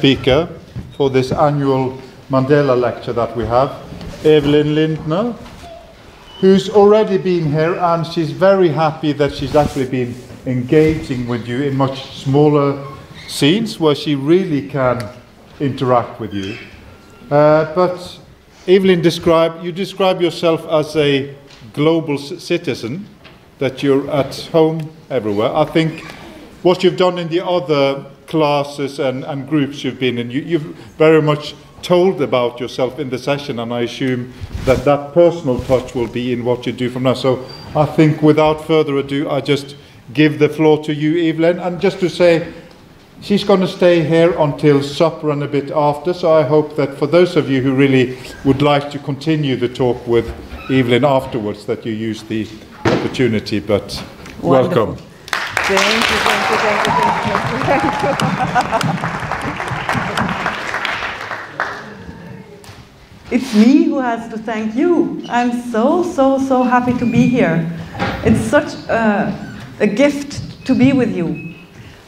speaker for this annual Mandela lecture that we have, Evelyn Lindner, who's already been here, and she's very happy that she's actually been engaging with you in much smaller scenes where she really can interact with you. But Evelyn, you describe yourself as a global citizen, that you're at home everywhere. I think what you've done in the other classes and groups you've been in, you've very much told about yourself in the session, and I assume that that personal touch will be in what you do from now. So I think without further ado, I just give the floor to you, Evelyn, and just to say she's going to stay here until supper and a bit after, so I hope that for those of you who really would like to continue the talk with Evelyn afterwards, that you use the opportunity, but wonderful. Welcome. Thank you. It's me who has to thank you. I'm so happy to be here. It's such a gift to be with you.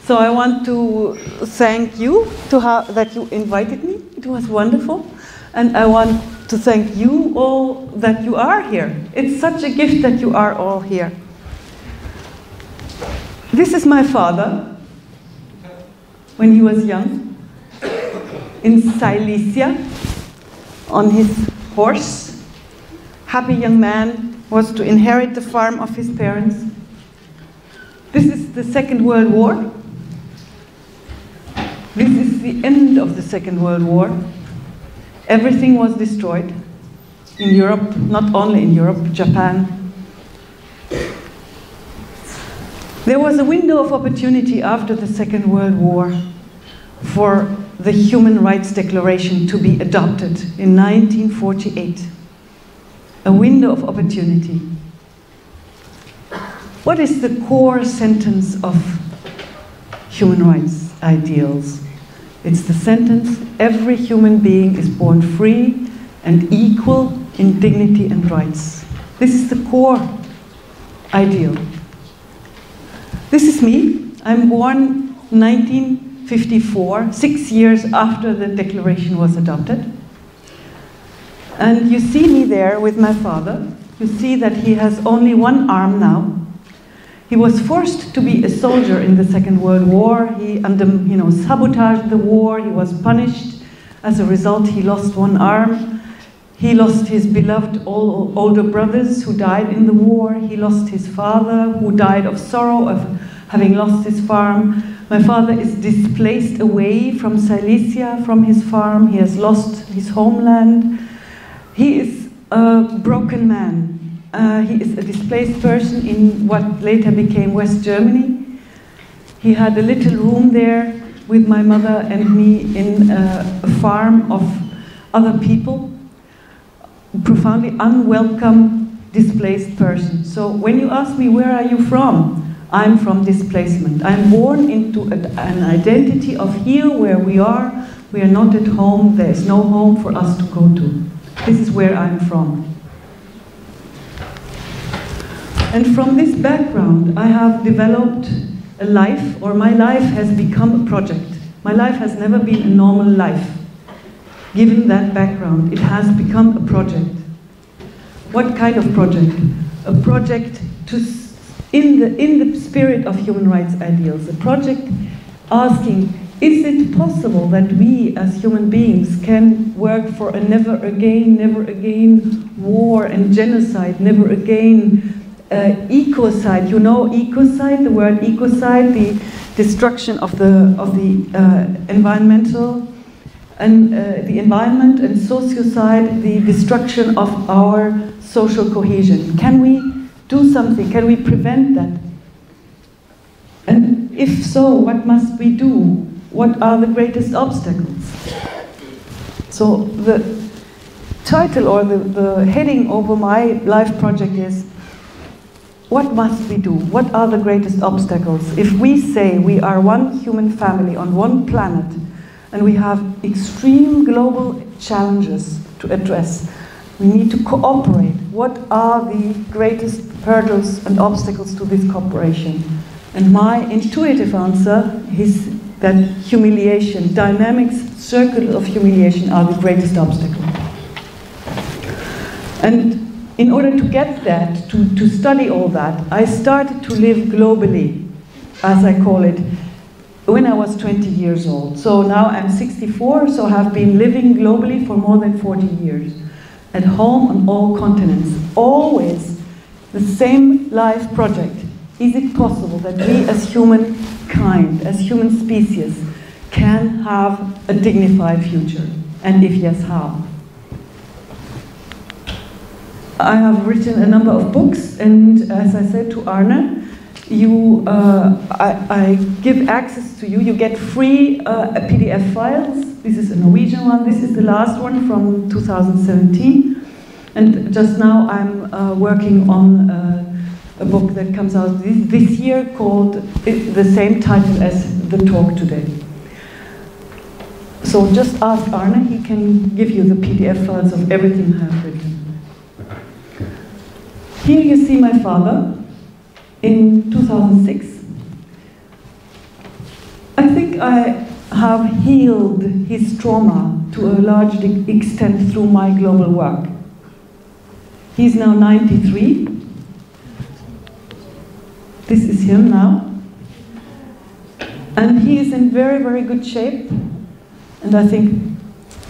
So I want to thank you that you invited me. It was wonderful. And I want to thank you all that you are here. It's such a gift that you are all here. This is my father when he was young in Silesia, on his horse. Happy young man, was to inherit the farm of his parents. This is the Second World War. This is the end of the Second World War. Everything was destroyed in Europe, not only in Europe, Japan. There was a window of opportunity after the Second World War for the Human Rights Declaration to be adopted in 1948. A window of opportunity. What is the core sentence of human rights ideals? It's the sentence, every human being is born free and equal in dignity and rights. This is the core ideal. This is me. I'm born 1954, 6 years after the declaration was adopted. And you see me there with my father. You see that he has only one arm now. He was forced to be a soldier in the Second World War. He sabotaged the war. He was punished. As a result, he lost one arm. He lost his beloved older brothers who died in the war. He lost his father, who died of sorrow of having lost his farm. My father is displaced away from Silesia, from his farm. He has lost his homeland. He is a broken man. He is a displaced person in what later became West Germany. He had a little room there with my mother and me in a farm of other people. Profoundly unwelcome, displaced person. So when you ask me, where are you from? I'm from displacement. I'm born into an identity of here where we are not at home, there is no home for us to go to. This is where I'm from. And from this background, I have developed a life, or my life has become a project. My life has never been a normal life. Given that background, it has become a project. What kind of project? A project in the spirit of human rights ideals, a project asking, is it possible that we as human beings can work for a never again war and genocide, never again ecocide? You know ecocide, the word ecocide, the destruction of the environmental and the environment, and sociocide, the destruction of our social cohesion. Can we do something? Can we prevent that? And if so, what must we do? What are the greatest obstacles? So the title or the heading over my life project is, what must we do? What are the greatest obstacles? If we say we are one human family on one planet and we have extreme global challenges to address, we need to cooperate. What are the greatest hurdles and obstacles to this cooperation? And my intuitive answer is that humiliation, dynamics, circle of humiliation are the greatest obstacle. And in order to get that, to study all that, I started to live globally, as I call it, when I was 20 years old. So now I'm 64, so I've been living globally for more than 40 years. At home on all continents, always the same life project. Is it possible that we as humankind, as human species, can have a dignified future? And if yes, how? I have written a number of books, and as I said to Arne, I give access to you. You get free PDF files. This is a Norwegian one. This is the last one from 2017. And just now I'm working on a book that comes out this year called the same title as the talk today. So just ask Arne. He can give you the PDF files of everything I have written. Here you see my father in 2006. I think I have healed his trauma to a large extent through my global work. He's now 93. This is him now. And he is in very, very good shape. And I think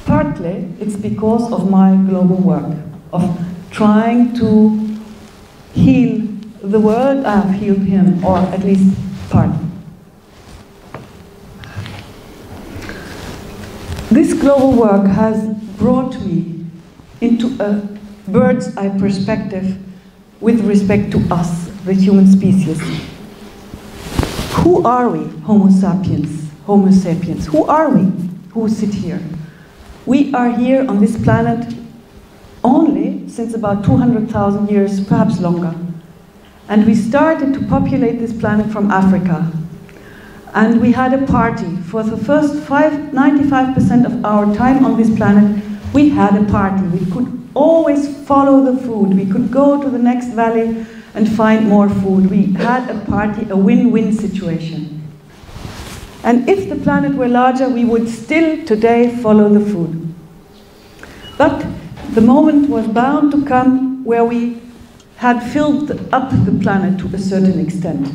partly it's because of my global work, of trying to heal the world. I have healed him, or at least part. This global work has brought me into a bird's eye perspective with respect to us, the human species. Who are we, Homo sapiens? Homo sapiens. Who are we who sit here? We are here on this planet only since about 200,000 years, perhaps longer. And we started to populate this planet from Africa. And we had a party. For the first 95% of our time on this planet, we had a party. We could always follow the food. We could go to the next valley and find more food. We had a party, a win-win situation. And if the planet were larger, we would still today follow the food. But the moment was bound to come where we had filled up the planet to a certain extent.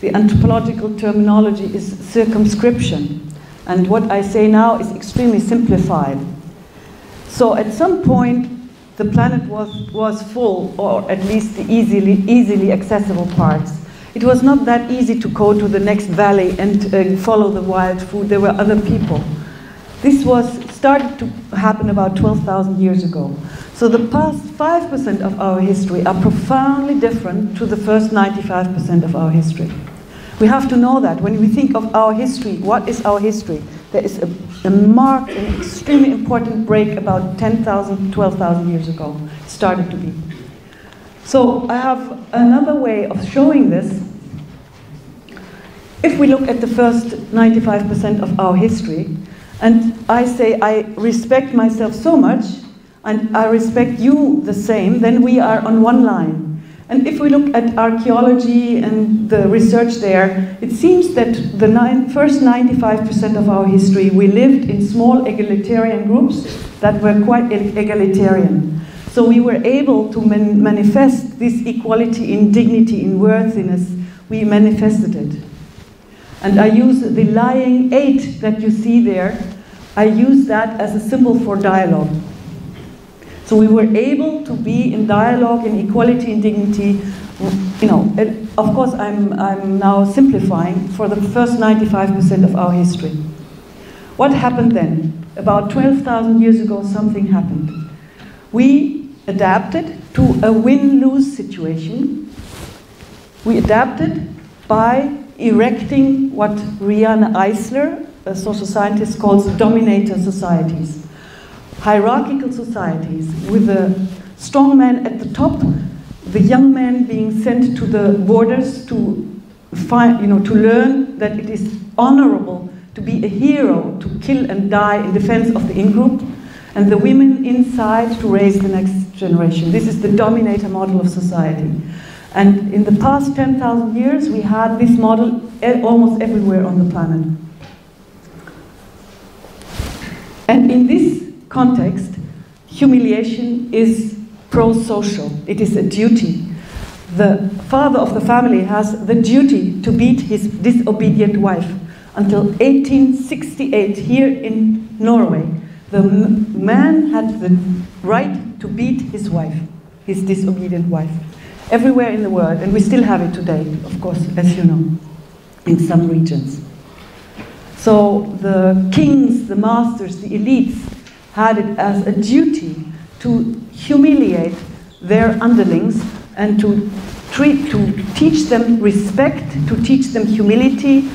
The anthropological terminology is circumscription, and what I say now is extremely simplified. So at some point, the planet was full, or at least the easily accessible parts. It was not that easy to go to the next valley and follow the wild food. There were other people. This started to happen about 12,000 years ago. So the past 5% of our history are profoundly different to the first 95% of our history. We have to know that. When we think of our history, what is our history? There is a marked and extremely important break about 10,000, 12,000 years ago. It started to be. So I have another way of showing this. If we look at the first 95% of our history, and I say, I respect myself so much, and I respect you the same, then we are on one line. And if we look at archaeology and the research there, it seems that the first 95% of our history, we lived in small egalitarian groups that were quite egalitarian. So we were able to manifest this equality in dignity, in worthiness. We manifested it. And I use the lying eight that you see there, I use that as a symbol for dialogue. So we were able to be in dialogue, in equality, in dignity. You know, of course, I'm now simplifying for the first 95% of our history. What happened then? About 12,000 years ago, something happened. We adapted to a win-lose situation. We adapted by erecting what Riane Eisler, a social scientist, calls dominator societies. Hierarchical societies with the strong man at the top, the young man being sent to the borders to find, you know, to learn that it is honorable to be a hero, to kill and die in defense of the in-group, and the women inside to raise the next generation. This is the dominator model of society. And in the past 10,000 years, we had this model almost everywhere on the planet. in this context, humiliation is pro-social. It is a duty. The father of the family has the duty to beat his disobedient wife. Until 1868, here in Norway, the man had the right to beat his wife, his disobedient wife, everywhere in the world. And we still have it today, of course, as you know, in some regions. So the kings, the masters, the elites had it as a duty to humiliate their underlings and to teach them respect, to teach them humility,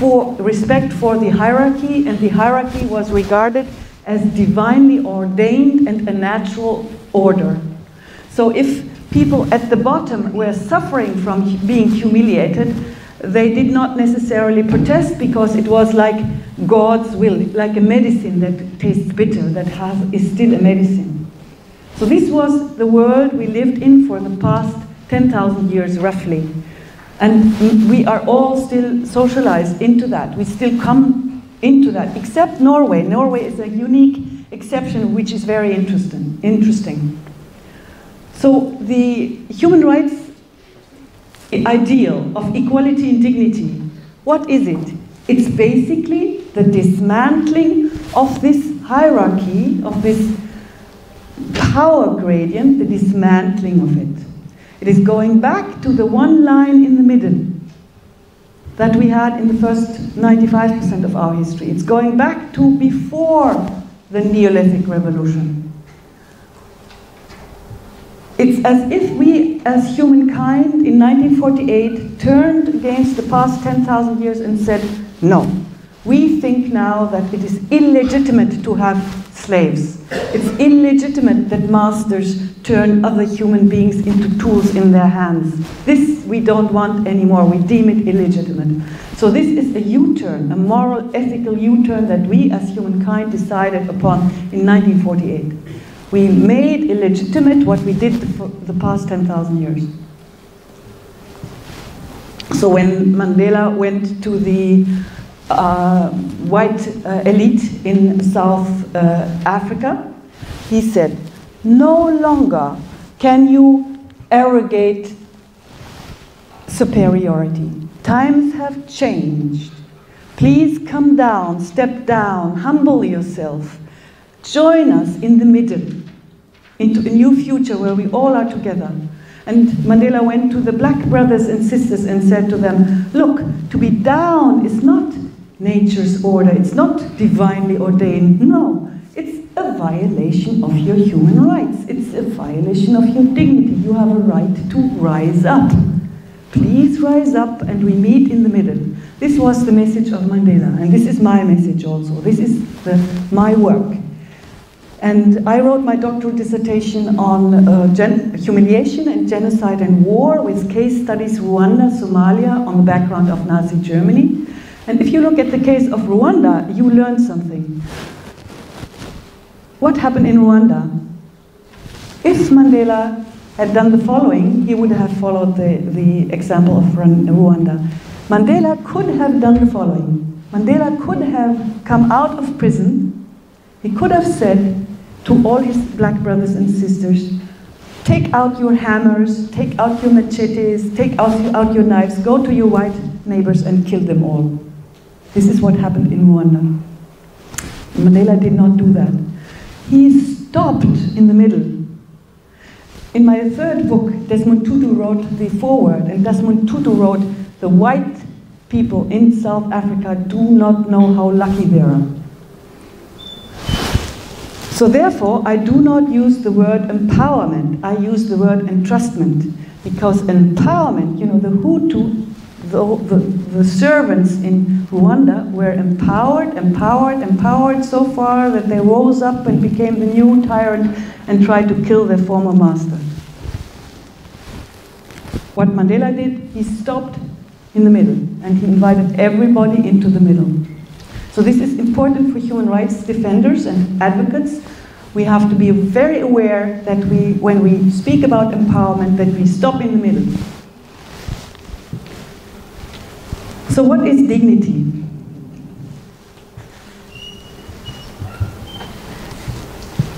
for respect for the hierarchy, and the hierarchy was regarded as divinely ordained and a natural order. So if people at the bottom were suffering from being humiliated, they did not necessarily protest because it was like God's will, like a medicine that tastes bitter, that is still a medicine. So this was the world we lived in for the past 10,000 years, roughly. And we are all still socialized into that. We still come into that, except Norway. Norway is a unique exception, which is very interesting. So the human rights ideal of equality and dignity, what is it? It's basically the dismantling of this hierarchy, of this power gradient, the dismantling of it. It is going back to the one line in the middle that we had in the first 95% of our history. It's going back to before the Neolithic Revolution. It's as if we, as humankind, in 1948, turned against the past 10,000 years and said, no, we think now that it is illegitimate to have slaves. It's illegitimate that masters turn other human beings into tools in their hands. This we don't want anymore. We deem it illegitimate. So this is a U-turn, a moral, ethical U-turn that we as humankind decided upon in 1948. We made illegitimate what we did for the past 10,000 years. So when Mandela went to the white elite in South Africa, he said, no longer can you arrogate superiority. Times have changed. Please come down, step down, humble yourself. Join us in the middle, into a new future where we all are together. And Mandela went to the black brothers and sisters and said to them, look, to be down is not nature's order. It's not divinely ordained. No. It's a violation of your human rights. It's a violation of your dignity. You have a right to rise up. Please rise up, and we meet in the middle. This was the message of Mandela, and this is my message also. This is my work. And I wrote my doctoral dissertation on humiliation and genocide and war, with case studies Rwanda, Somalia, on the background of Nazi Germany. And if you look at the case of Rwanda, you learn something. What happened in Rwanda? If Mandela had done the following, he would have followed the example of Rwanda. Mandela could have done the following. Mandela could have come out of prison. He could have said to all his black brothers and sisters, take out your hammers, take out your machetes, take out your knives, go to your white neighbors and kill them all. This is what happened in Rwanda. Mandela did not do that. He stopped in the middle. In my third book, Desmond Tutu wrote the foreword, and Desmond Tutu wrote, the white people in South Africa do not know how lucky they are. So therefore, I do not use the word empowerment. I use the word entrustment, because empowerment, you know, the Hutu, the servants in Rwanda were empowered so far that they rose up and became the new tyrant and tried to kill their former master. What Mandela did, he stopped in the middle, and he invited everybody into the middle. So this is important for human rights defenders and advocates. We have to be very aware that we, when we speak about empowerment, that we stop in the middle. So what is dignity?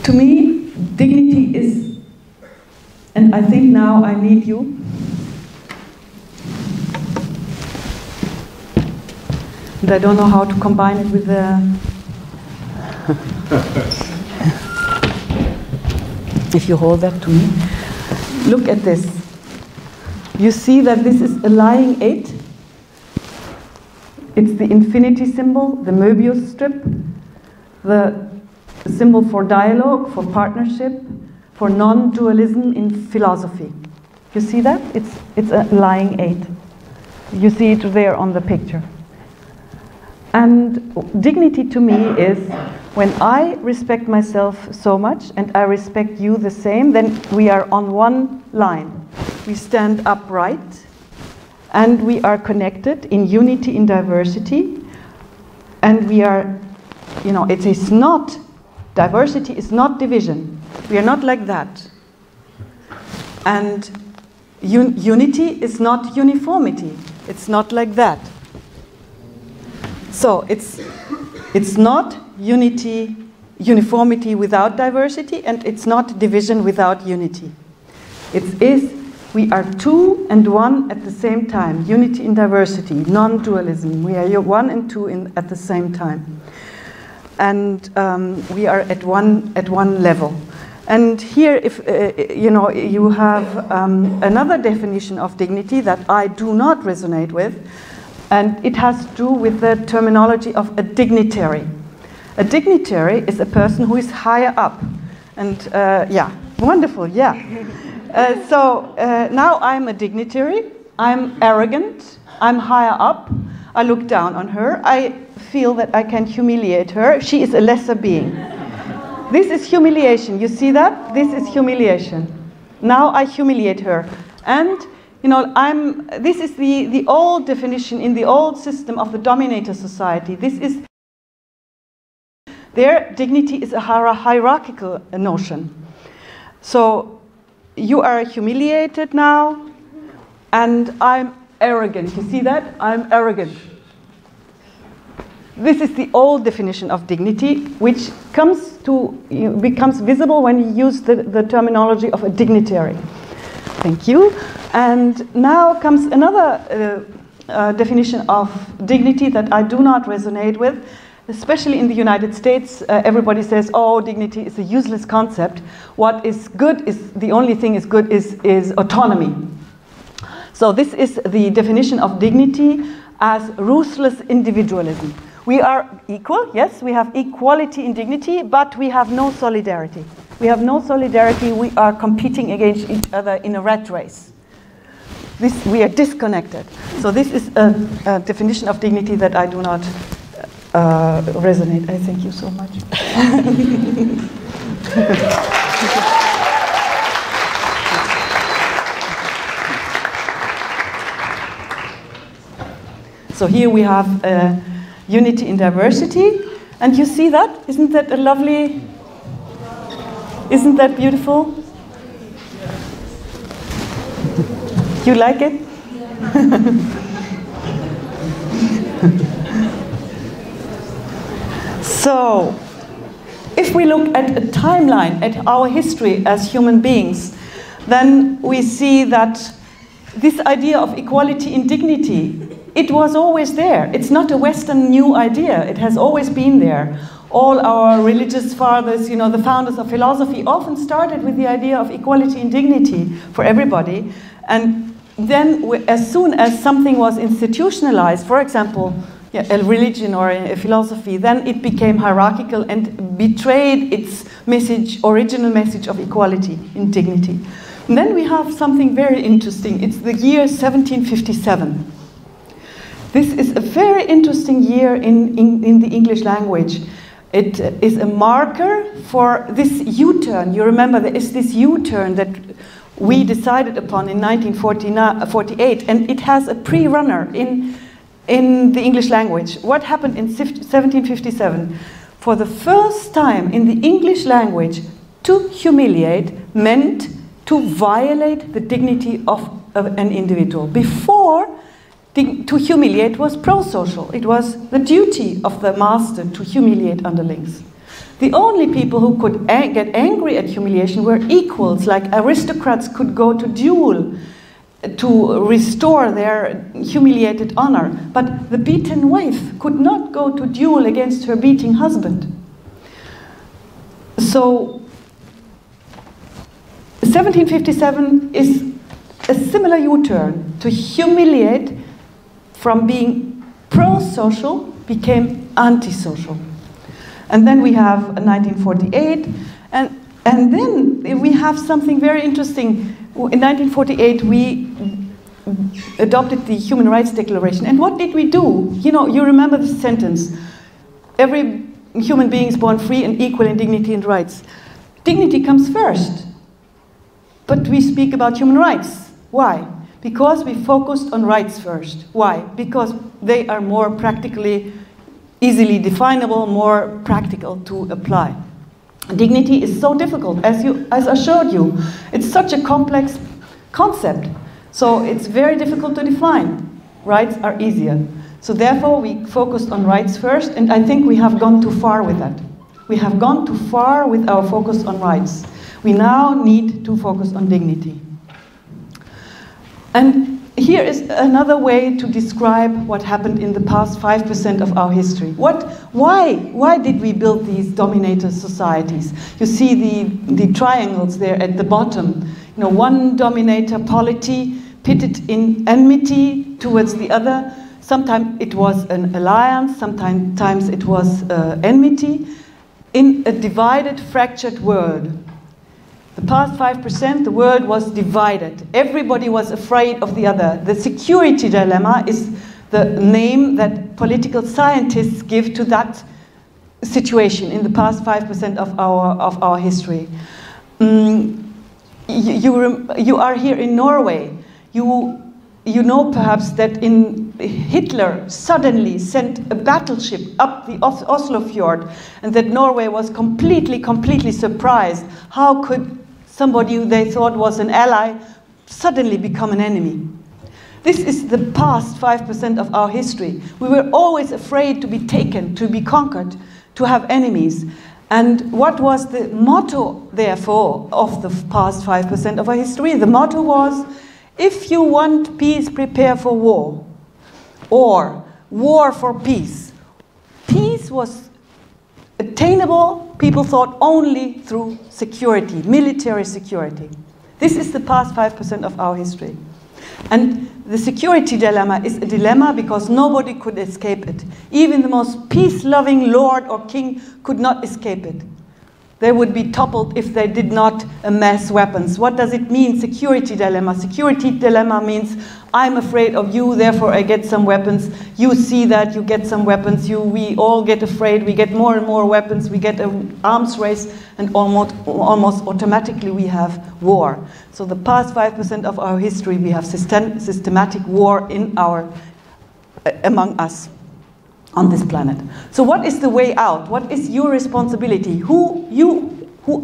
To me, dignity is, and I think now I need you. And I don't know how to combine it with the... If you hold that to me. Look at this. You see that this is a lying eight. It's the infinity symbol, the Möbius strip, the symbol for dialogue, for partnership, for non-dualism in philosophy. You see that? It's a lying eight. You see it there on the picture. And dignity to me is when I respect myself so much and I respect you the same, then we are on one line. We stand upright and we are connected in unity, in diversity. And we are, you know, it is not, diversity is not division. We are not like that. And unity is not uniformity. It's not like that. So it's not unity, uniformity without diversity, and it's not division without unity. It is, we are two and one at the same time, unity in diversity, non-dualism. We are one and two at the same time. And we are at one level. And here, if you know, you have another definition of dignity that I do not resonate with, and it has to do with the terminology of a dignitary. A dignitary is a person who is higher up, and yeah, wonderful, yeah. So now I'm a dignitary, I'm arrogant, I'm higher up, I look down on her, I feel that I can humiliate her, she is a lesser being. This is humiliation, you see that? This is humiliation. Now I humiliate her. And, you know, this is the old definition in the old system of the dominator society. This is... Their dignity is a hierarchical notion. So you are humiliated now, and I'm arrogant. You see that? I'm arrogant. This is the old definition of dignity, which becomes visible when you use the terminology of a dignitary. Thank you. And now comes another definition of dignity that I do not resonate with. Especially in the United States, everybody says, oh, dignity is a useless concept. What is good is, the only thing is good is autonomy. So this is the definition of dignity as ruthless individualism. We are equal, yes, we have equality in dignity, but we have no solidarity. We have no solidarity, we are competing against each other in a rat race. We are disconnected. So this is a definition of dignity that I do not resonate. I thank you so much. So here we have unity in diversity, and you see that? Isn't that a lovely? Isn't that beautiful? You like it? So, if we look at a timeline, at our history as human beings, then we see that this idea of equality in dignity, it was always there. It's not a Western new idea. It has always been there. All our religious fathers, you know, the founders of philosophy often started with the idea of equality in dignity for everybody. And then as soon as something was institutionalized, for example, a religion or a philosophy, then it became hierarchical and betrayed its message, original message of equality in dignity. And then we have something very interesting. It's the year 1757. This is a very interesting year in the English language. It is a marker for this U-turn. You remember there is this U-turn that we decided upon in 1948, and it has a pre-runner in the English language. What happened in 1757? For the first time in the English language, to humiliate meant to violate the dignity of an individual. Before, to humiliate was pro-social. It was the duty of the master to humiliate underlings. The only people who could get angry at humiliation were equals, like aristocrats could go to duel to restore their humiliated honor. But the beaten wife could not go to duel against her beating husband. So 1757 is a similar U-turn to humiliate from being pro-social became anti-social. And then we have 1948, and then we have something very interesting. In 1948, we adopted the Human Rights Declaration. And what did we do? You know, you remember the sentence, every human being is born free and equal in dignity and rights. Dignity comes first, but we speak about human rights. Why? Because we focused on rights first. Why? Because they are more practically easily definable, more practical to apply. Dignity is so difficult, as I showed you. It's such a complex concept, so it's very difficult to define. Rights are easier. So therefore, we focused on rights first, and I think we have gone too far with that. We have gone too far with our focus on rights. We now need to focus on dignity. And here is another way to describe what happened in the past 5% of our history. Why did we build these dominator societies? You see the triangles there at the bottom. You know, one dominator polity pitted in enmity towards the other. Sometimes it was an alliance, sometimes it was enmity in a divided, fractured world. The past 5%, the world was divided. Everybody was afraid of the other. The security dilemma is the name that political scientists give to that situation in the past 5% of our history. You are here in Norway. You know perhaps that in Hitler suddenly sent a battleship up the Oslofjord, and that Norway was completely surprised. How could somebody who they thought was an ally suddenly become an enemy? This is the past 5% of our history. We were always afraid to be taken, to be conquered, to have enemies. And what was the motto, therefore, of the past 5% of our history? The motto was, if you want peace, prepare for war, or war for peace. Peace was attainable, people thought, only through security, military security. This is the past 5% of our history. And the security dilemma is a dilemma because nobody could escape it. Even the most peace-loving lord or king could not escape it. They would be toppled if they did not amass weapons. What does it mean, security dilemma? Security dilemma means I'm afraid of you, therefore I get some weapons. You see that, you get some weapons. We all get afraid, we get more and more weapons, we get an arms race, and almost automatically we have war. So the past 5% of our history, we have systematic war in among us on this planet. So what is the way out? What is your responsibility? Who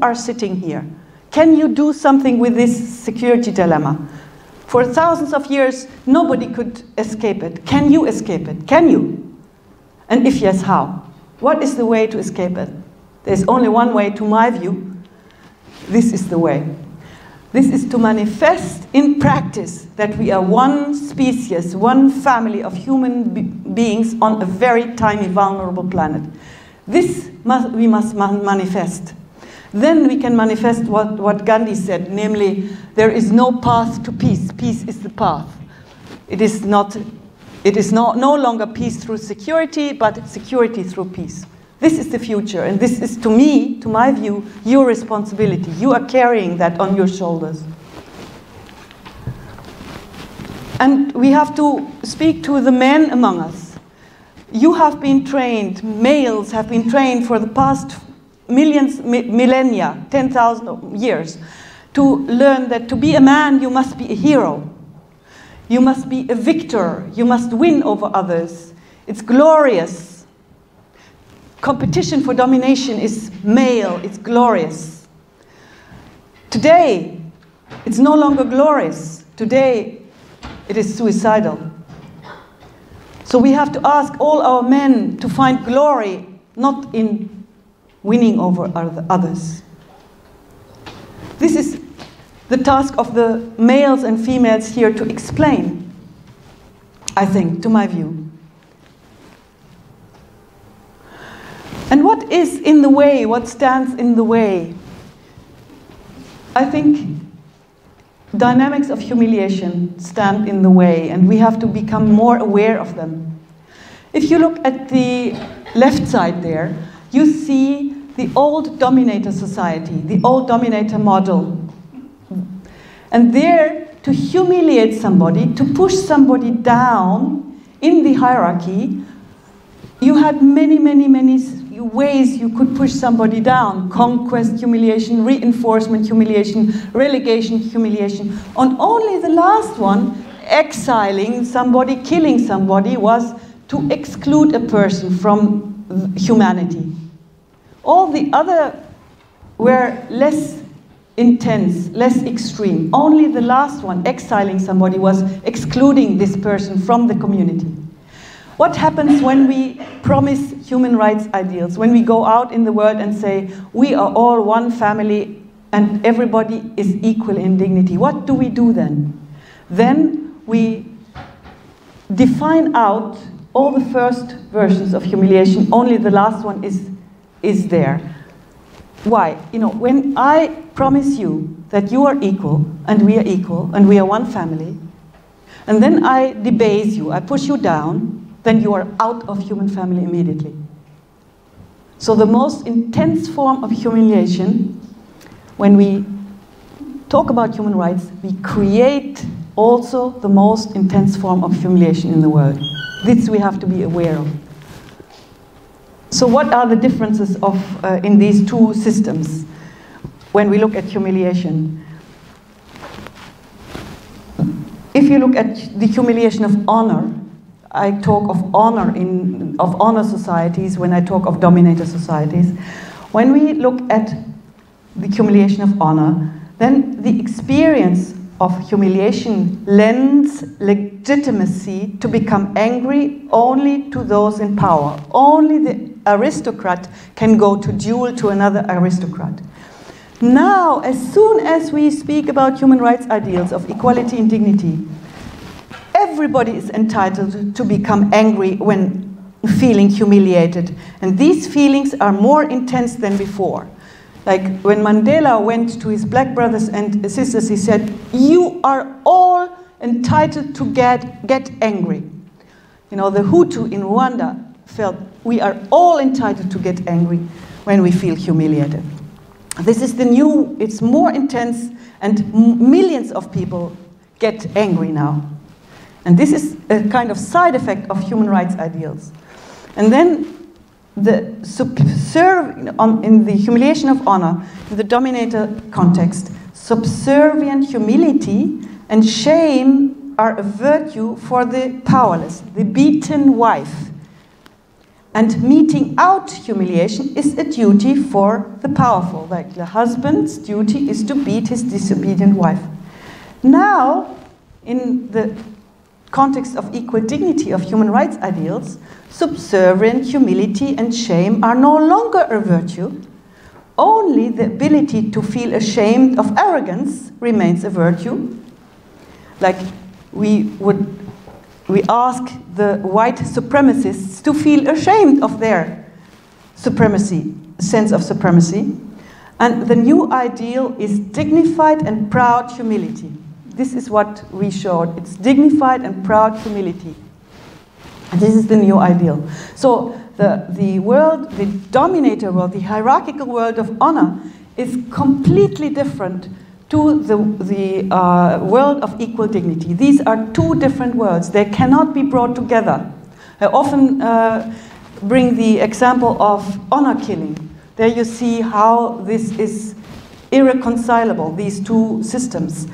are sitting here? Can you do something with this security dilemma? For thousands of years, nobody could escape it. Can you escape it? Can you? And if yes, how? What is the way to escape it? There's only one way, to my view. This is the way. This is to manifest in practice that we are one species, one family of human beings on a very tiny, vulnerable planet. We must manifest. Then we can manifest what Gandhi said, namely, there is no path to peace. Peace is the path. It is no longer peace through security, but security through peace. This is the future, and this is, to me, to my view, your responsibility. You are carrying that on your shoulders. And we have to speak to the men among us. You have been trained, males have been trained for the past millennia, 10,000 years, to learn that to be a man, you must be a hero. You must be a victor. You must win over others. It's glorious. Competition for domination is male, it's glorious. Today, it's no longer glorious. Today, it is suicidal. So we have to ask all our men to find glory, not in winning over others. This is the task of the males and females here to explain, I think, to my view. And what is in the way, what stands in the way? I think dynamics of humiliation stand in the way, and we have to become more aware of them. If you look at the left side there, you see the old dominator society, the old dominator model. And there, to humiliate somebody, to push somebody down in the hierarchy, you had many, many, many ways you could push somebody down. Conquest, humiliation, reinforcement, humiliation, relegation, humiliation. And only the last one, exiling somebody, killing somebody, was to exclude a person from humanity. All the other were less intense, less extreme. Only the last one, exiling somebody, was excluding this person from the community. What happens when we promise human rights ideals, when we go out in the world and say, we are all one family and everybody is equal in dignity? What do we do then? Then we define out all the first versions of humiliation, only the last one is there. Why? You know, when I promise you that you are equal and we are one family, and then I debase you, I push you down, then you are out of human family immediately. So the most intense form of humiliation, when we talk about human rights, we create also the most intense form of humiliation in the world. This we have to be aware of. So what are the differences in these two systems when we look at humiliation? If you look at the humiliation of honor, I talk of honor societies when I talk of dominator societies. When we look at the humiliation of honor, then the experience of humiliation lends legitimacy to become angry only to those in power. Only the aristocrat can go to duel to another aristocrat. Now, as soon as we speak about human rights ideals of equality and dignity, everybody is entitled to become angry when feeling humiliated. And these feelings are more intense than before. Like when Mandela went to his black brothers and sisters, he said, you are all entitled to get angry. You know, the Hutu in Rwanda felt we are all entitled to get angry when we feel humiliated. This is the new, it's more intense, and millions of people get angry now. And this is a kind of side effect of human rights ideals. And then in the humiliation of honor, in the dominator context, subservient humility and shame are a virtue for the powerless, the beaten wife. And meting out humiliation is a duty for the powerful. Like the husband's duty is to beat his disobedient wife. Now, in the context of equal dignity of human rights ideals, subservient humility and shame are no longer a virtue. Only the ability to feel ashamed of arrogance remains a virtue. Like we ask the white supremacists to feel ashamed of their supremacy, sense of supremacy. And the new ideal is dignified and proud humility. This is what we showed. It's dignified and proud humility. And this is the new ideal. So the world, the dominator world, the hierarchical world of honor is completely different to the world of equal dignity. These are two different worlds. They cannot be brought together. I often bring the example of honor killing. There you see how this is irreconcilable, these two systems.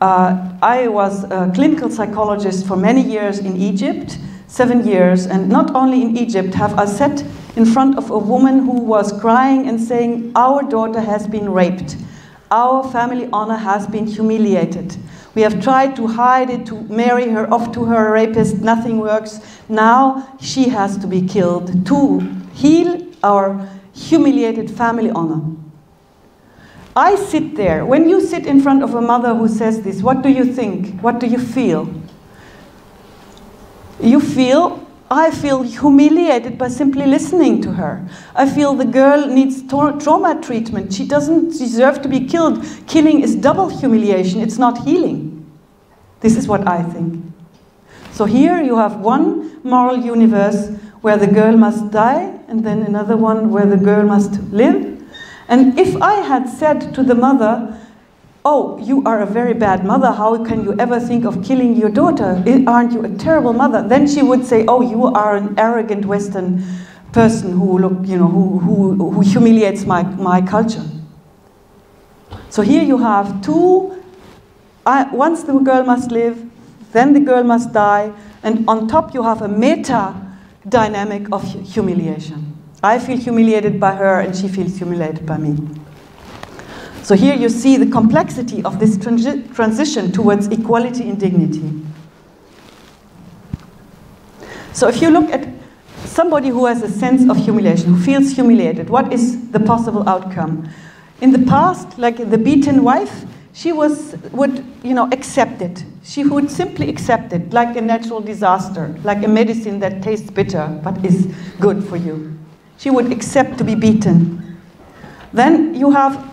I was a clinical psychologist for many years in Egypt, 7 years, and not only in Egypt have I sat in front of a woman who was crying and saying, our daughter has been raped, our family honor has been humiliated. We have tried to hide it, to marry her off to her rapist, nothing works. Now she has to be killed to heal our humiliated family honor. I sit there. When you sit in front of a mother who says this, what do you think? What do you feel? You feel, I feel humiliated by simply listening to her. I feel the girl needs trauma treatment. She doesn't deserve to be killed. Killing is double humiliation. It's not healing. This is what I think. So here you have one moral universe where the girl must die, and then another one where the girl must live. And if I had said to the mother, oh, you are a very bad mother, how can you ever think of killing your daughter? Aren't you a terrible mother? Then she would say, oh, you are an arrogant Western person who, look, you know, who humiliates my culture. So here you have two, once the girl must live, then the girl must die, and on top you have a meta-dynamic of humiliation. I feel humiliated by her, and she feels humiliated by me. So here you see the complexity of this transition towards equality and dignity. So if you look at somebody who has a sense of humiliation, who feels humiliated, what is the possible outcome? In the past, like the beaten wife, she would, you know, accept it. She would simply accept it, like a natural disaster, like a medicine that tastes bitter but is good for you. She would accept to be beaten. Then you have,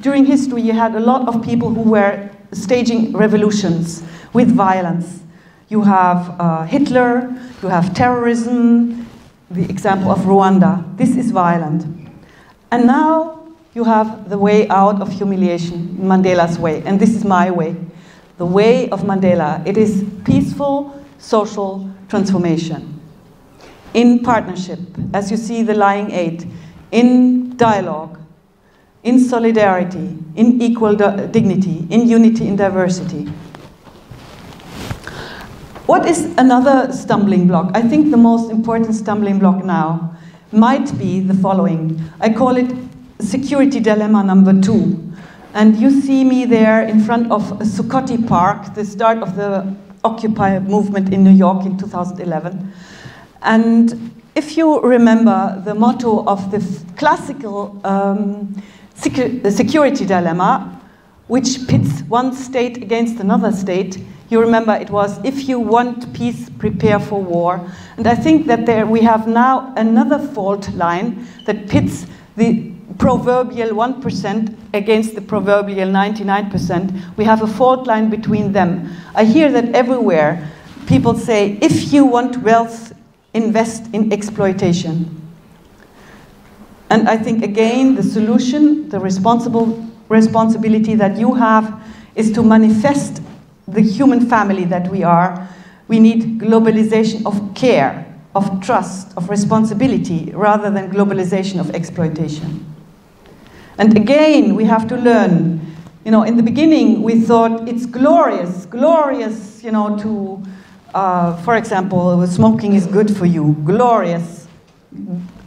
during history, you had a lot of people who were staging revolutions with violence. You have Hitler, you have terrorism, the example of Rwanda. This is violent. And now, you have the way out of humiliation, Mandela's way, and this is my way. The way of Mandela. It is peaceful social transformation. In partnership, as you see the Lying Eight, in dialogue, in solidarity, in equal dignity, in unity and diversity. What is another stumbling block? I think the most important stumbling block now might be the following. I call it security dilemma number 2. And you see me there in front of Zuccotti Park, the start of the Occupy movement in New York in 2011. And if you remember the motto of the classical security dilemma, which pits one state against another state, you remember it was, if you want peace, prepare for war. And I think that there we have now another fault line that pits the proverbial 1% against the proverbial 99%. We have a fault line between them. I hear that everywhere. People say, if you want wealth, invest in exploitation. And I think, again, the solution, the responsibility that you have is to manifest the human family that we are. We need globalization of care, of trust, of responsibility, rather than globalization of exploitation. And again, we have to learn. You know, in the beginning, we thought it's glorious, glorious, you know, to, for example, smoking is good for you, glorious.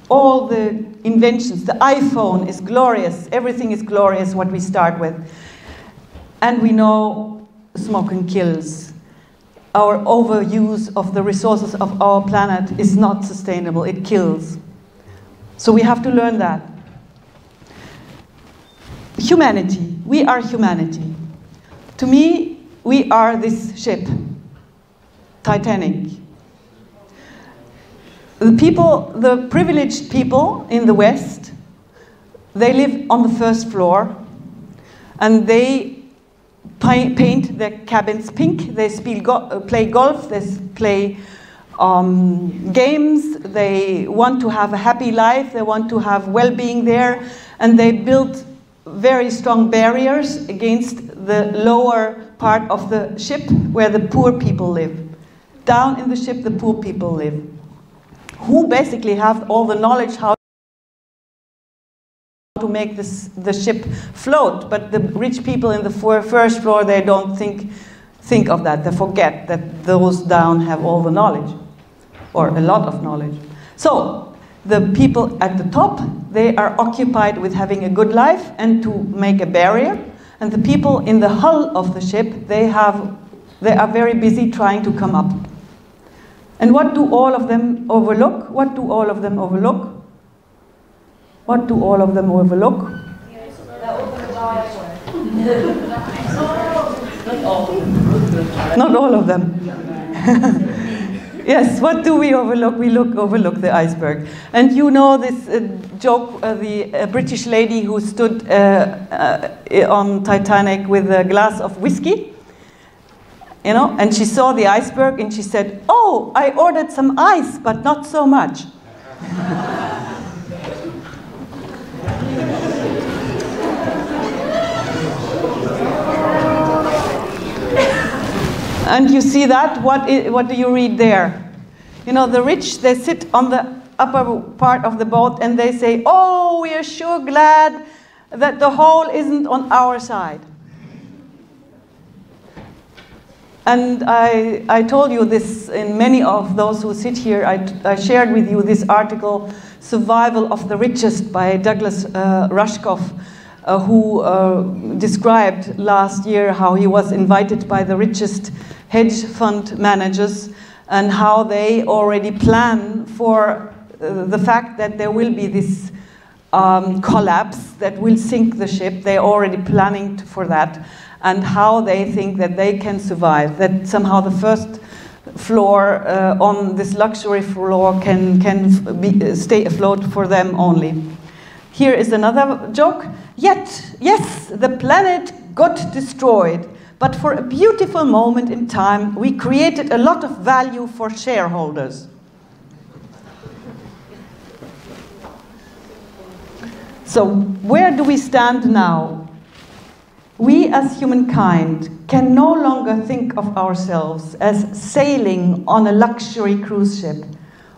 All the inventions, the iPhone is glorious, everything is glorious, what we start with. And we know smoking kills. Our overuse of the resources of our planet is not sustainable, it kills. So we have to learn that. Humanity, we are humanity. To me, we are this ship, Titanic. The people, the privileged people in the West, they live on the first floor and they paint their cabins pink, they play golf, they play games, they want to have a happy life, they want to have well-being there, and they build very strong barriers against the lower part of the ship where the poor people live. Down in the ship, the poor people live, who basically have all the knowledge how to make the ship float, but the rich people in the first floor, they don't think of that. They forget that those down have all the knowledge, or a lot of knowledge. So, the people at the top, they are occupied with having a good life and to make a barrier. And the people in the hull of the ship, they are very busy trying to come up. And what do all of them overlook? What do all of them overlook? What do all of them overlook? Not all of them. Yes, what do we overlook? We overlook the iceberg. And you know this joke, the British lady who stood on Titanic with a glass of whiskey, you know, and she saw the iceberg and she said, "Oh, I ordered some ice, but not so much." And you see that, what do you read there? You know, the rich, they sit on the upper part of the boat and they say, "Oh, we are sure glad that the hole isn't on our side." And I told you this in many of those who sit here, I shared with you this article, Survival of the Richest by Douglas Rushkoff, who described last year how he was invited by the richest hedge fund managers and how they already plan for the fact that there will be this collapse that will sink the ship. They're already planning for that and how they think that they can survive, that somehow the first floor on this luxury floor can stay afloat for them only. Here is another joke. "Yet, yes, the planet got destroyed, but for a beautiful moment in time, we created a lot of value for shareholders." So where do we stand now? We as humankind can no longer think of ourselves as sailing on a luxury cruise ship.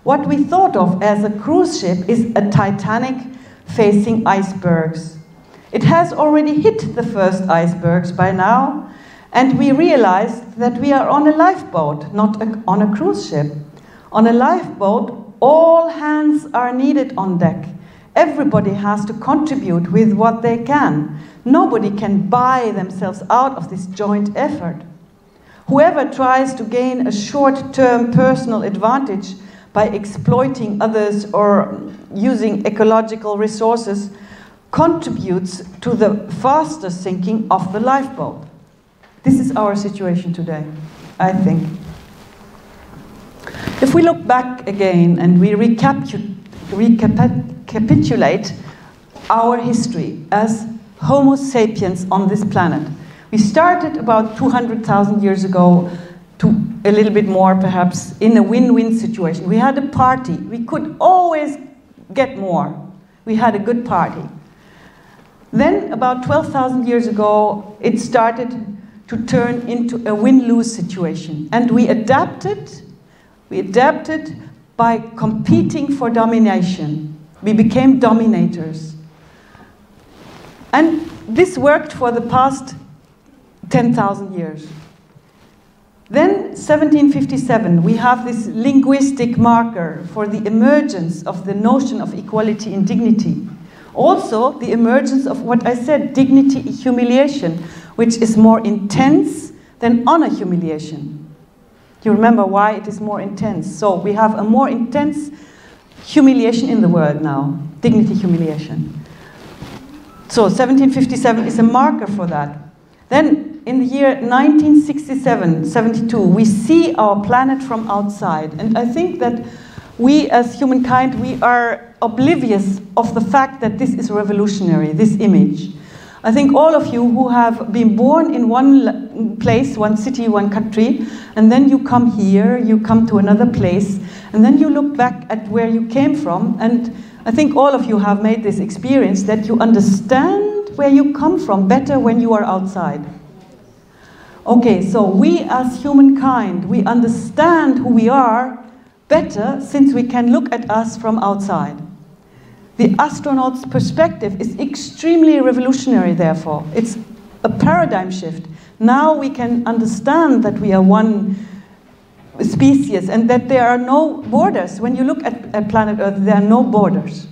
What we thought of as a cruise ship is a Titanic facing icebergs. It has already hit the first icebergs by now, and we realized that we are on a lifeboat, not on a cruise ship. On a lifeboat, all hands are needed on deck. Everybody has to contribute with what they can. Nobody can buy themselves out of this joint effort. Whoever tries to gain a short-term personal advantage by exploiting others or using ecological resources contributes to the faster sinking of the lifeboat. This is our situation today, I think. If we look back again and we recapitulate our history as Homo sapiens on this planet, we started about 200,000 years ago, to a little bit more perhaps, in a win-win situation. We had a party. We could always get more. We had a good party. Then about 12,000 years ago, it started to turn into a win-lose situation. And we adapted by competing for domination. We became dominators. And this worked for the past 10,000 years. Then, 1757, we have this linguistic marker for the emergence of the notion of equality and dignity. Also, the emergence of what I said, dignity and humiliation, which is more intense than honor humiliation. You remember why it is more intense. So we have a more intense humiliation in the world now, dignity humiliation. So 1757 is a marker for that. Then, in the year 1967, 72, we see our planet from outside. And I think that we as humankind, we are oblivious of the fact that this is revolutionary, this image. I think all of you who have been born in one place, one city, one country, and then you come here, you come to another place, and then you look back at where you came from. And I think all of you have made this experience that you understand where you come from better when you are outside. Okay, so we as humankind, we understand who we are better since we can look at us from outside. The astronaut's perspective is extremely revolutionary, therefore. It's a paradigm shift. Now we can understand that we are one species and that there are no borders. When you look at planet Earth, there are no borders.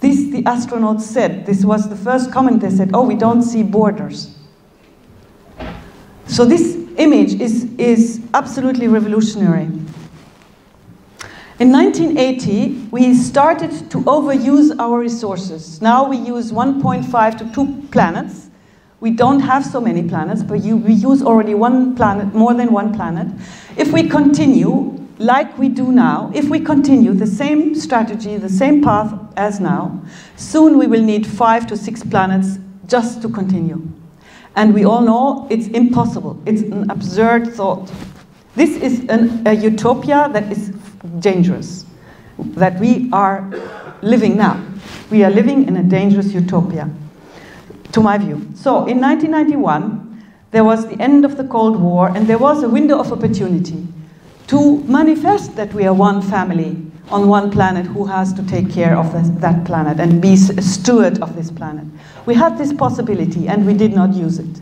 This, the astronauts said, this was the first comment they said, "Oh, we don't see borders." So this image is absolutely revolutionary. In In 1980, we started to overuse our resources. Now we use 1.5 to 2 planets. We don't have so many planets, but we use already one planet, more than one planet. If we continue, like we do now, if we continue the same strategy, the same path as now, soon we will need 5 to 6 planets just to continue. And we all know it's impossible. It's an absurd thought. This is a utopia that is dangerous, that we are living now. We are living in a dangerous utopia, to my view. So in 1991, there was the end of the Cold War, and there was a window of opportunity to manifest that we are one family on one planet who has to take care of that planet and be a steward of this planet. We had this possibility, and we did not use it.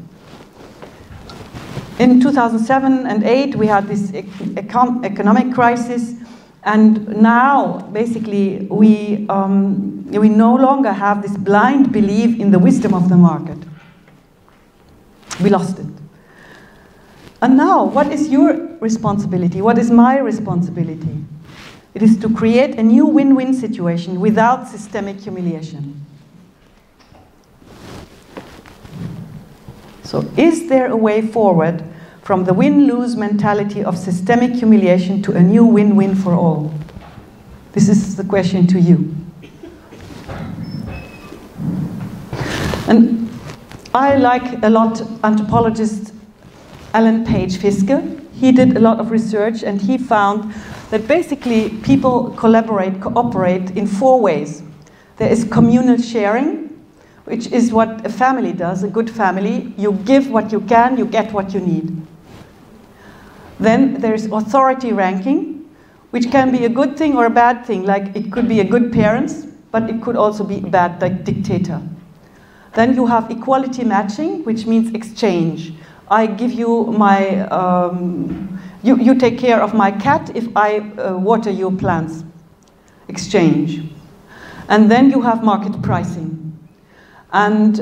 In 2007 and 2008, we had this economic crisis, and now, basically, we no longer have this blind belief in the wisdom of the market. We lost it. And now, what is your responsibility? What is my responsibility? It is to create a new win-win situation without systemic humiliation. So is there a way forward from the win-lose mentality of systemic humiliation to a new win-win for all? This is the question to you. And I like a lot anthropologist Alan Page Fiske. He did a lot of research, and he found that basically people cooperate in 4 ways. There is communal sharing, which is what a family does, a good family. You give what you can, you get what you need. Then there is authority ranking, which can be a good thing or a bad thing. Like, it could be a good parents, but it could also be a bad, like, dictator. Then you have equality matching, which means exchange. I give you my, you take care of my cat if I water your plants. Exchange. And then you have market pricing. And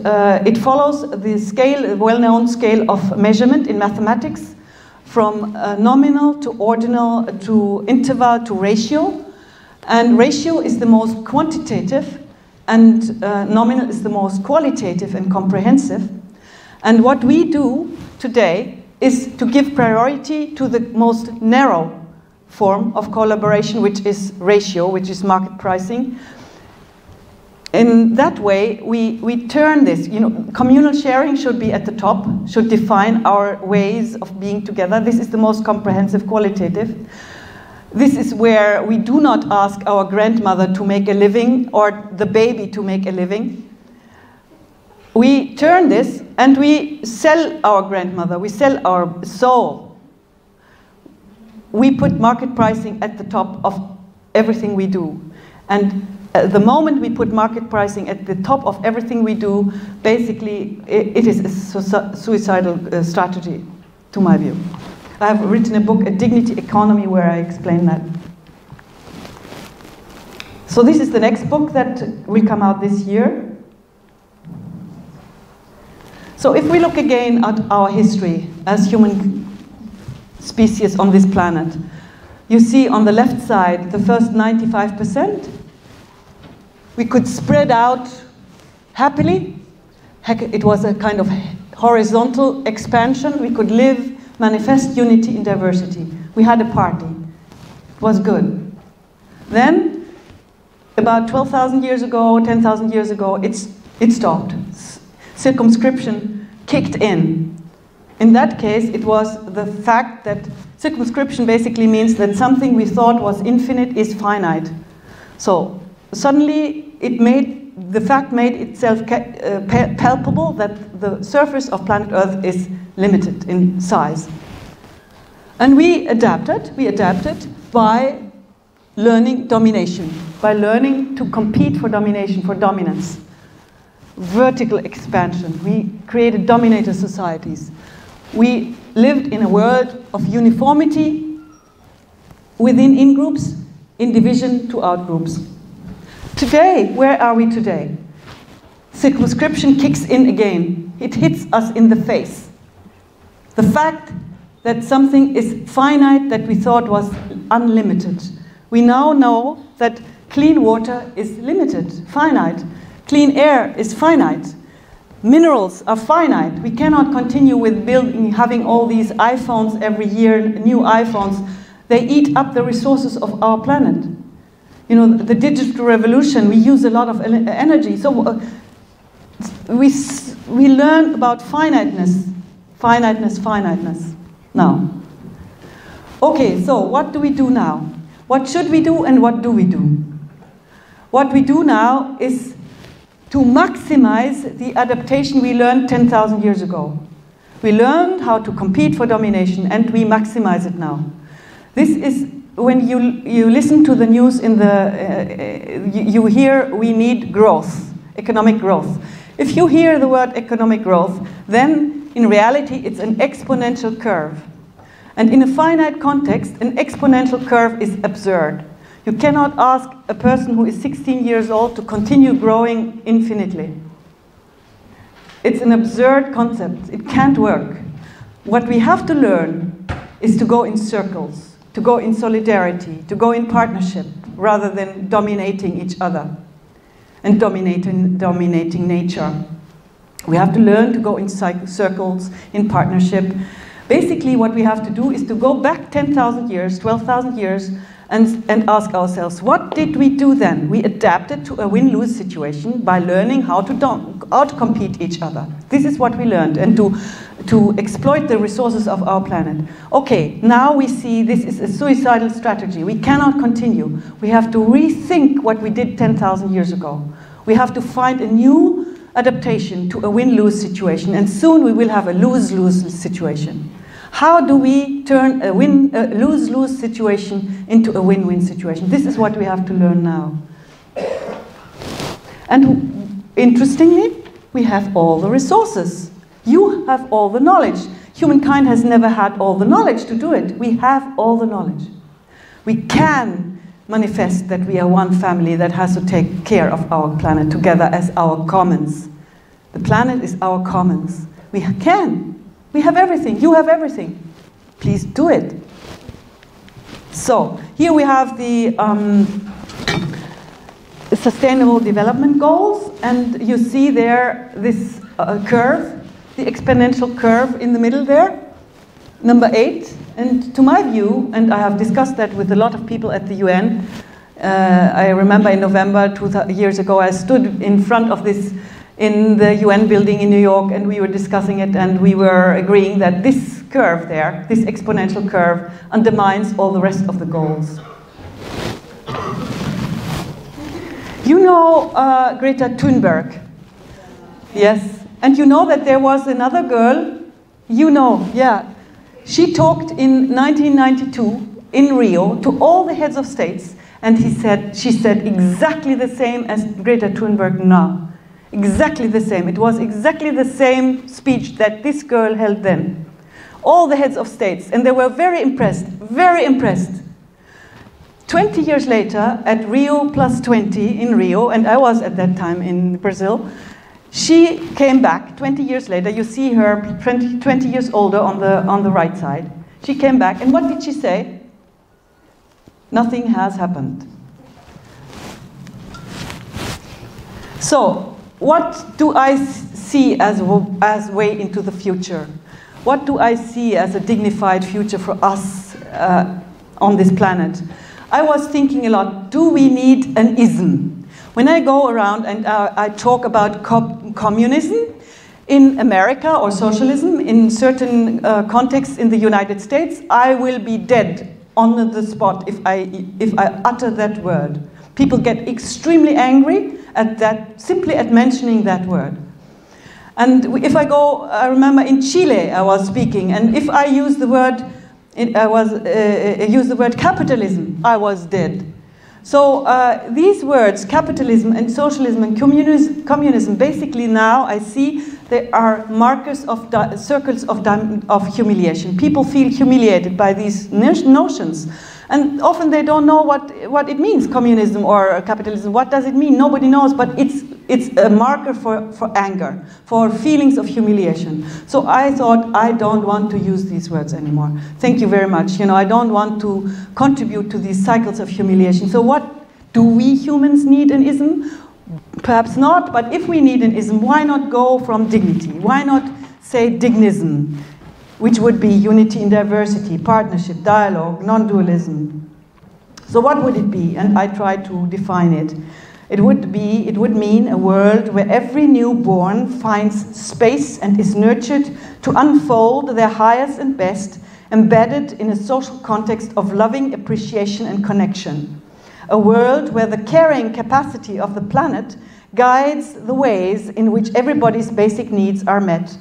it follows the scale, well-known scale of measurement in mathematics, from nominal to ordinal to interval to ratio. And ratio is the most quantitative, and nominal is the most qualitative and comprehensive. And what we do today is to give priority to the most narrow form of collaboration, which is ratio, which is market pricing. In that way, we turn this, you know, communal sharing should be at the top, should define our ways of being together. This is the most comprehensive qualitative. This is where we do not ask our grandmother to make a living or the baby to make a living. We turn this and we sell our grandmother, we sell our soul. We put market pricing at the top of everything we do. And the moment we put market pricing at the top of everything we do, basically it is a suicidal strategy, to my view. I have written a book, A Dignity Economy, where I explain that. So this is the next book that will come out this year. So if we look again at our history as human species on this planet, you see on the left side the first 95%. We could spread out happily. It was a kind of horizontal expansion. We could live, manifest unity in diversity. We had a party. It was good. Then, about 12,000 years ago, 10,000 years ago, it stopped. Circumscription kicked in. In that case, it was the fact that circumscription basically means that something we thought was infinite is finite. So suddenly the fact made itself palpable that the surface of planet Earth is limited in size. And we adapted by learning domination, by learning to compete for domination, for dominance. Vertical expansion. We created dominator societies. We lived in a world of uniformity within in-groups, in division to out-groups. Today, where are we today? Circumscription kicks in again. It hits us in the face. The fact that something is finite that we thought was unlimited. We now know that clean water is limited, finite. Clean air is finite. Minerals are finite. We cannot continue with having all these iPhones every year, new iPhones. They eat up the resources of our planet. You know, the digital revolution, we use a lot of energy. So we learn about finiteness, finiteness, finiteness now. Okay, so what do we do now? What should we do and what do we do? What we do now is to maximize the adaptation we learned 10,000 years ago. We learned how to compete for domination and we maximize it now. This is when you listen to the news in the, you hear we need growth, economic growth. If you hear the word economic growth, then in reality it's an exponential curve. And in a finite context, an exponential curve is absurd. You cannot ask a person who is 16 years old to continue growing infinitely. It's an absurd concept. It can't work. What we have to learn is to go in circles, to go in solidarity, to go in partnership, rather than dominating each other and dominating nature. We have to learn to go in circles, in partnership. Basically, what we have to do is to go back 10,000 years, 12,000 years, and ask ourselves, what did we do then? We adapted to a win-lose situation by learning how to outcompete each other. This is what we learned, and to exploit the resources of our planet. Okay, now we see this is a suicidal strategy. We cannot continue. We have to rethink what we did 10,000 years ago. We have to find a new adaptation to a win-lose situation, and soon we will have a lose-lose situation. How do we turn a lose-lose situation into a win-win situation? This is what we have to learn now. And interestingly, we have all the resources. You have all the knowledge. Humankind has never had all the knowledge to do it. We have all the knowledge. We can manifest that we are one family that has to take care of our planet together as our commons. The planet is our commons. We can. We have everything. You have everything. Please do it. So here we have the Sustainable Development Goals, and you see there this curve, the exponential curve in the middle there, number 8. And to my view, and I have discussed that with a lot of people at the UN, I remember in November 2 years ago, I stood in front of this in the UN building in New York, and we were discussing it, and we were agreeing that this curve there, this exponential curve, undermines all the rest of the goals. You know Greta Thunberg? Yes. And you know that there was another girl, you know, yeah. She talked in 1992 in Rio to all the heads of states, and she said exactly the same as Greta Thunberg now. Exactly the same. It was exactly the same speech that this girl held then. All the heads of states, and they were very impressed, very impressed. 20 years later, at Rio Plus 20 in Rio, and I was at that time in Brazil, she came back 20 years later. You see her 20 years older on the right side. She came back, and what did she say? Nothing has happened. So, what do I see as way into the future? What do I see as a dignified future for us on this planet? I was thinking a lot, do we need an ism? When I go around and I talk about communism in America or socialism in certain contexts in the United States, I will be dead on the spot if I utter that word. People get extremely angry at that, simply at mentioning that word. And if I go, I remember in Chile I was speaking, and if I used the word, capitalism, I was dead. So these words, capitalism and socialism and communism, basically now I see they are markers of circles of humiliation. People feel humiliated by these notions. And often they don't know what it means, communism or capitalism. What does it mean? Nobody knows, but it's It's a marker for anger, for feelings of humiliation. So I thought, I don't want to use these words anymore. Thank you very much. You know, I don't want to contribute to these cycles of humiliation. So what do we humans need an ism? Perhaps not, but if we need an ism, why not go from dignity? Why not say dignism, which would be unity in diversity, partnership, dialogue, non-dualism. So what would it be? And I tried to define it. It would mean a world where every newborn finds space and is nurtured to unfold their highest and best, embedded in a social context of loving appreciation and connection. A world where the caring capacity of the planet guides the ways in which everybody's basic needs are met.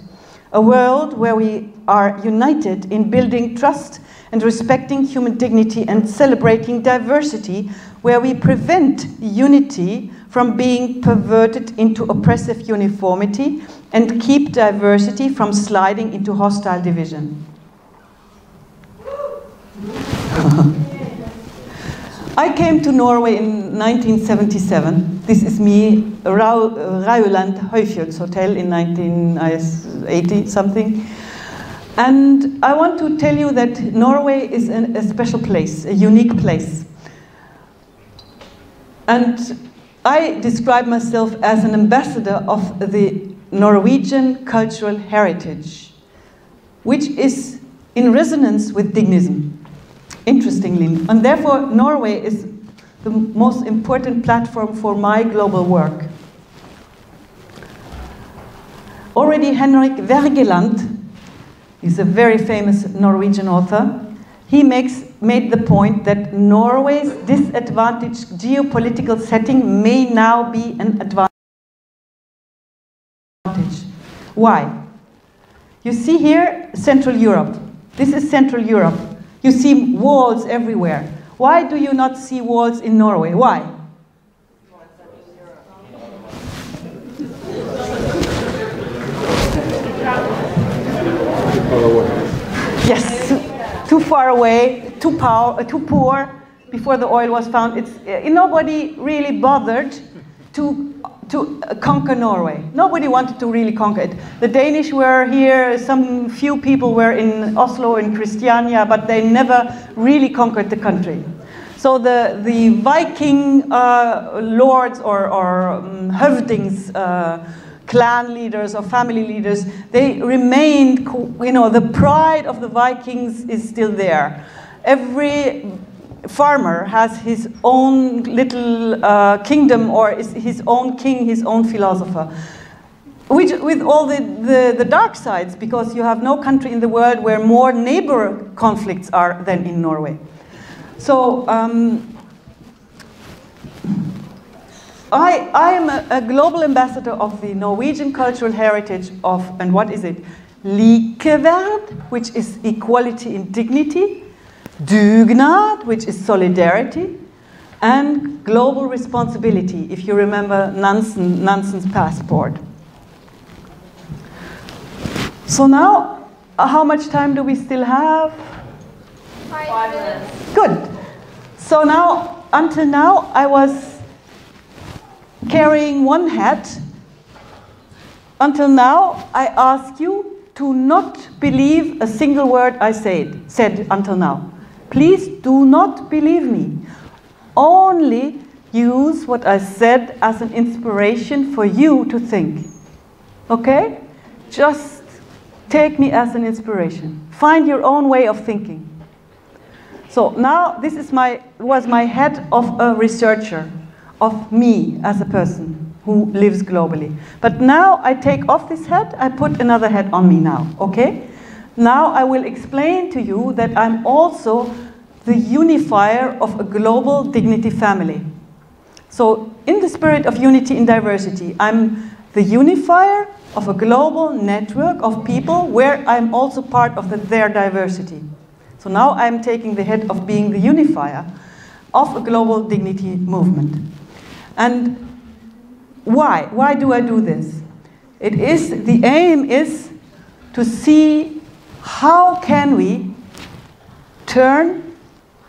A world where we are united in building trust and respecting human dignity and celebrating diversity, where we prevent unity from being perverted into oppressive uniformity and keep diversity from sliding into hostile division. I came to Norway in 1977. This is me, Rauland Høyfjørts Hotel in 1980-something. And I want to tell you that Norway is a special place, a unique place. And I describe myself as an ambassador of the Norwegian cultural heritage, which is in resonance with dignism, interestingly. And therefore, Norway is the most important platform for my global work. Already Henrik Wergeland, he's a very famous Norwegian author, he made the point that Norway's disadvantaged geopolitical setting may now be an advantage. Why? You see here Central Europe. This is Central Europe. You see walls everywhere. Why do you not see walls in Norway? Why? Yes, too far away, too poor. Before the oil was found, nobody really bothered to conquer Norway. Nobody wanted to really conquer it. The Danish were here, some few people were in Oslo and Christiania, but they never really conquered the country. So the Viking lords or høvdings, clan leaders or family leaders, they remained, you know, the pride of the Vikings is still there. Every farmer has his own little kingdom or is his own king, his own philosopher. Which, with all the dark sides, because you have no country in the world where more neighbor conflicts are than in Norway. So, I am a global ambassador of the Norwegian cultural heritage of, and what is it? Likeverd, which is equality in dignity, dugnad, which is solidarity, and global responsibility, if you remember Nansen's passport. So now, how much time do we still have? 5 minutes. Good. So now, until now, I was carrying one hat. Until now, I ask you to not believe a single word I said until now. Please do not believe me. Only use what I said as an inspiration for you to think. Okay? Just take me as an inspiration. Find your own way of thinking. So now, this is was my hat of a researcher, of me as a person who lives globally. But now I take off this hat, I put another hat on me now, okay? Now I will explain to you that I'm also the unifier of a global dignity family. So in the spirit of unity in diversity, I'm the unifier of a global network of people where I'm also part of their diversity. So now I'm taking the hat of being the unifier of a global dignity movement. And why? Why do I do this? The aim is to see how can we turn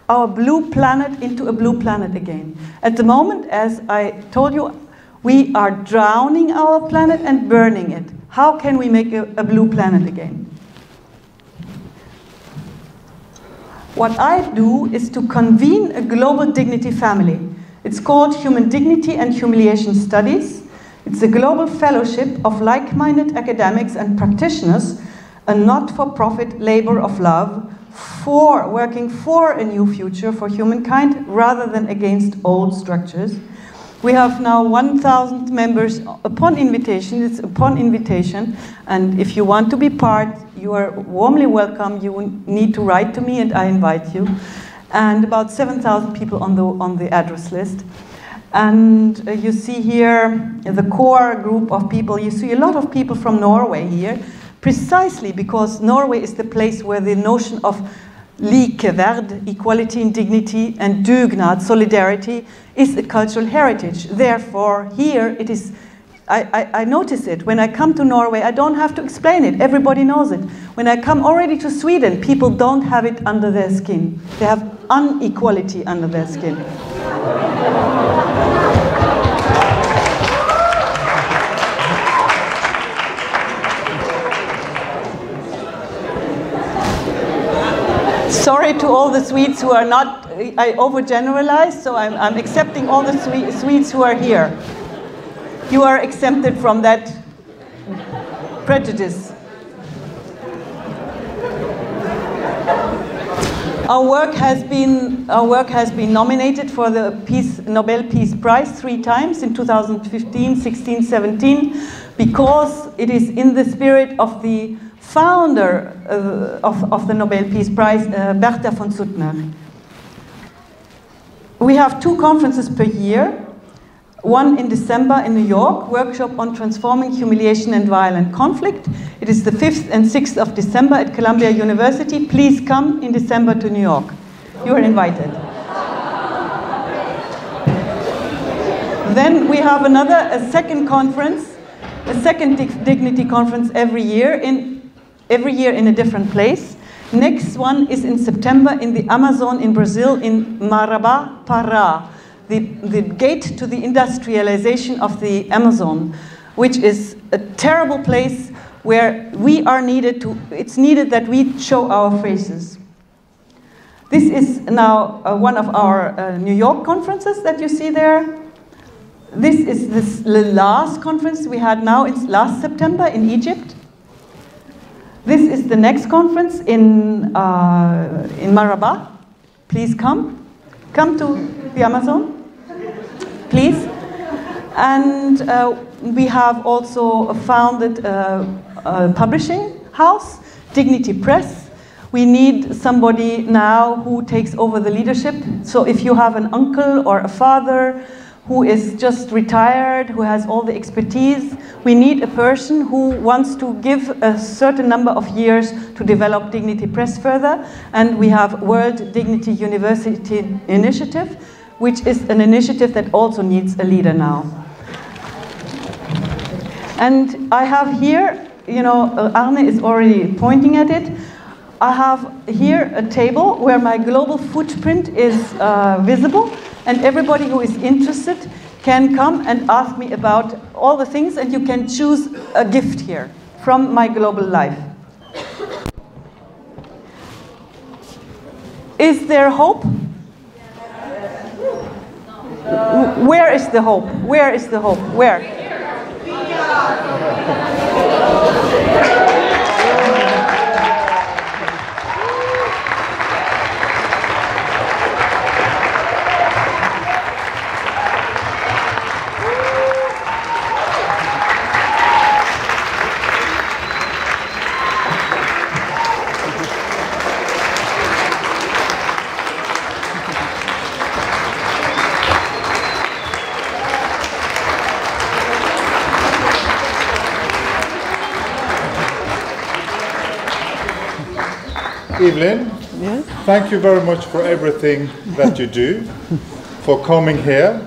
our blue planet into a blue planet again. At the moment, as I told you, We are drowning our planet and burning it. How can we make a blue planet again? What I do is to convene a global dignity family. It's called Human Dignity and Humiliation Studies. It's a global fellowship of like-minded academics and practitioners, a not-for-profit labor of love, for working for a new future for humankind rather than against old structures. We have now 1,000 members upon invitation. It's upon invitation. And if you want to be part, you are warmly welcome. You need to write to me and I invite you. And about 7,000 people on the address list. And you see here the core group of people. You see a lot of people from Norway here, precisely because Norway is the place where the notion of likeverd, equality and dignity, and dugnad, solidarity, is a cultural heritage. Therefore, here it is, I notice it. When I come to Norway, I don't have to explain it. Everybody knows it. When I come already to Sweden, people don't have it under their skin. They have inequality under their skin. Sorry to all the Swedes who are not, I overgeneralize, so I'm accepting all the Swedes who are here. You are exempted from that prejudice. Our work has been nominated for the Nobel Peace Prize 3 times, in 2015, 16, 17, because it is in the spirit of the founder of the Nobel Peace Prize, Bertha von Suttner. We have 2 conferences per year, one in December in New York, workshop on transforming humiliation and violent conflict. It is the 5th and 6th of December at Columbia University. Please come in December to New York. You are invited. Then we have a second dignity conference every year in a different place. Next one is in September in the Amazon in Brazil, in Marabá, Pará, the gate to the industrialization of the Amazon, which is a terrible place where we are needed to, it's needed that we show our faces. This is now one of our New York conferences that you see there. This is the last conference we had now, it's last September in Egypt. This is the next conference in Marabá. Please come. Come to the Amazon, please. And we have also founded a publishing house, Dignity Press. We need somebody now who takes over the leadership. So if you have an uncle or a father who is just retired, who has all the expertise. We need a person who wants to give a certain number of years to develop Dignity Press further. And we have World Dignity University Initiative, which is an initiative that also needs a leader now. And I have here, you know, Arne is already pointing at it. I have here a table where my global footprint is visible. And everybody who is interested can come and ask me about all the things, and you can choose a gift here from my global life. Is there hope? Where is the hope? Where is the hope? Where? Evelyn, yes? Thank you very much for everything that you do, for coming here.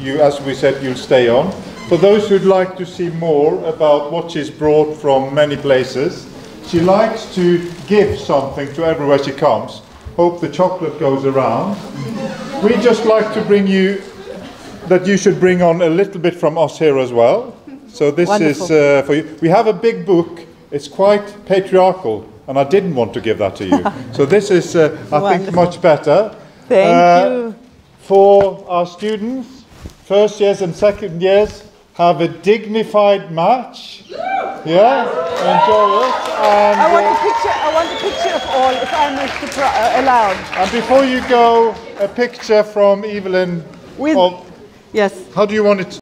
You, as we said, you'll stay on. For those who'd like to see more about what she's brought from many places, she likes to give something to everywhere she comes. Hope the chocolate goes around. We just like to bring you that you should bring on a little bit from us here as well. So this Wonderful. Is for you. We have a big book. It's quite patriarchal, and I didn't want to give that to you. So this is, I think, much better. Thank you. For our students, first years and second years, have a dignified match. Yeah, enjoy it. And I want a picture of all, if I'm allowed. And before you go, a picture from Evelyn. Yes. How do you want it?